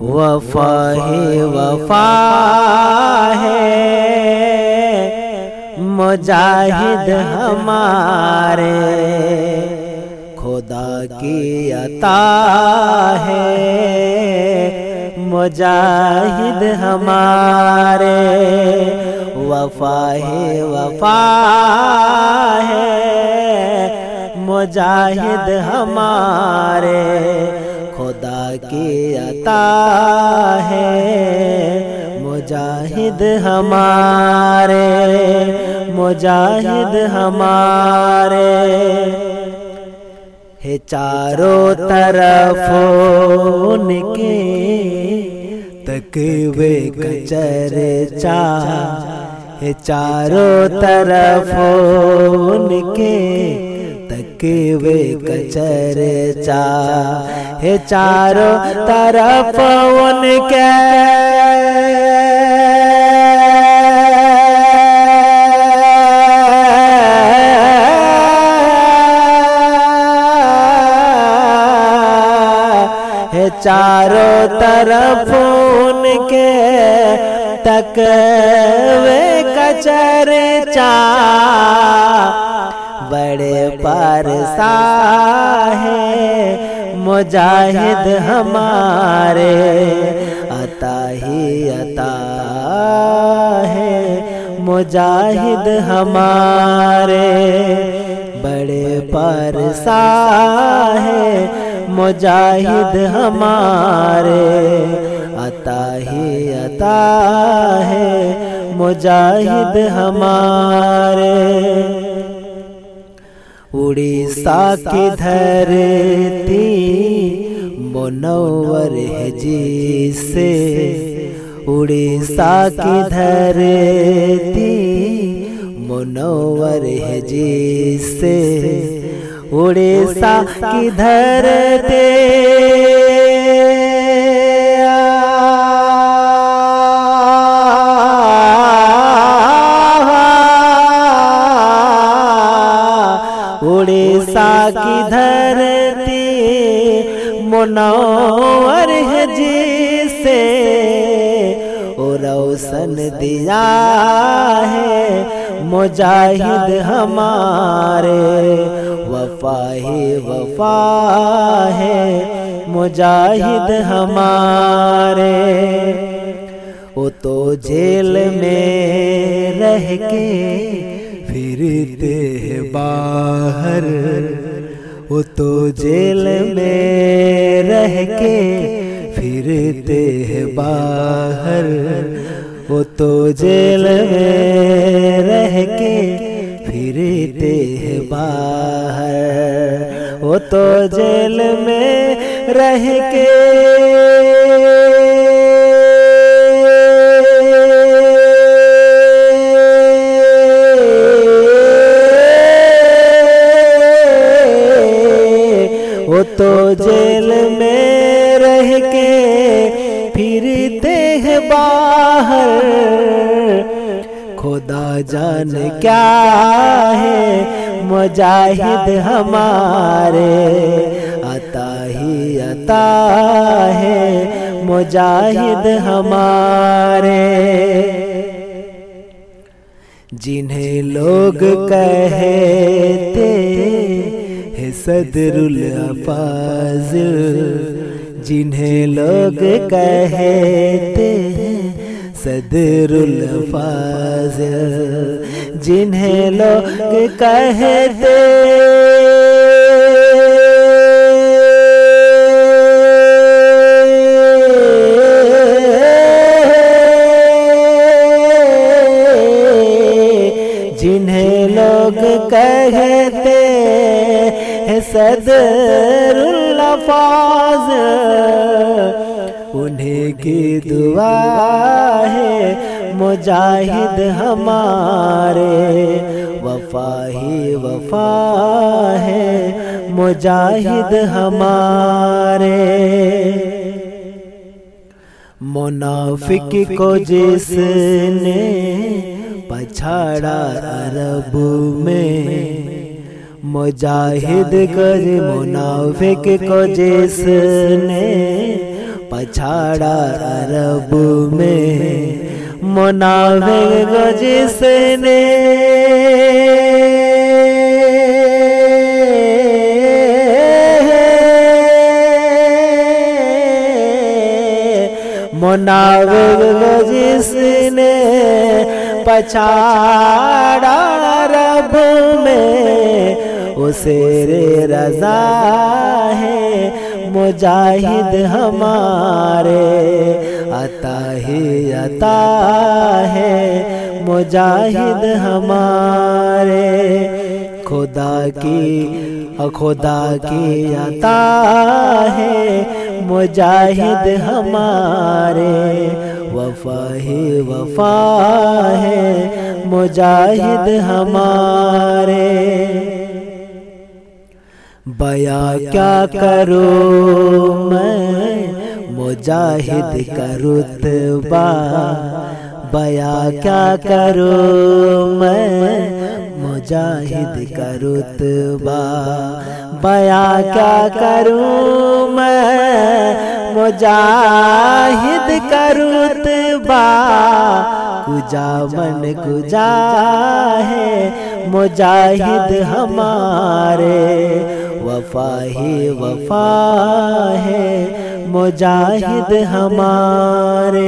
वफा ही वफा है मुजाहिद हमारे, खुदा की अता है मुजाहिद हमारे। वफा है वफा है मुजाहिद हमारे, खुदा की अता है मुजाहिद हमारे। मुजाहिद हमारे है चारों तरफ उनके तकवे का चर्चा, है चारों तरफ उनके तकवे का चर्चा, है चारों तरफ उनके चारों तरफ उनके तकवे का चर्चा। बड़े पारसा है मुजाहिद हमारे, अता ही अता है मुजाहिद हमारे। बड़े पारसा है मुजाहिद हमारे, अता ही अता है मुजाहिद हमारे। उड़ीसा की धरती मुनव्वर है जिसे, उड़ीसा की धरती मुनव्वर है जिसे, उड़ीसा की धरती उड़ीसा की धरती मुनव्वर है जिसे, रोशन दिया है मुजाहिद हमारे। वफा है मुजाहिद हमारे। वो तो जेल में रह के फिरते हैं बाहर, वो तो जेल में रह के फिरते हैं बाहर, वो तो जेल में रह के फिरते हैं बाहर, वो तो जेल में रह के वो तो जेल में रह के फिरते हैं बाहर। खुदा जान क्या है मुजाहिद हमारे, अता ही अता है मुजाहिद हमारे। जिन्हें लोग कहते हैं सदरुल अफ़ज़ल, जिन्हें लोग कहते सदरुल अफ़ज़ल, जिन्हें लोग कहते सदरुल अफ़ज़ल, उन्हें की दुआ है मुजाहिद हमारे। वफा ही वफा है मुजाहिद हमारे। मुनाफिक को जिसने पछाड़ा अरब में, मुजाहिद कर मुनाफिक को जिसने अछाड़ा अरब में मुनाफिक़ जिसने पछाड़ा रब में उसे रे रजा है मुजाहिद हमारे अता ही अता है मुजाहिद हमारे खुदा की अता है मुजाहिद हमारे वफा ही वफा है मुजाहिद हमारे। बया क्या करूं मैं मुजाहिद का रुतबा, बया क्या करूं मैं मुजाहिद का रुतबा, बया क्या करूं मैं मुजाहिद का रुतबा। कुजा मन कुजा है मुजाहिद हमारे वफा ही वफा है मुजाहिद हमारे।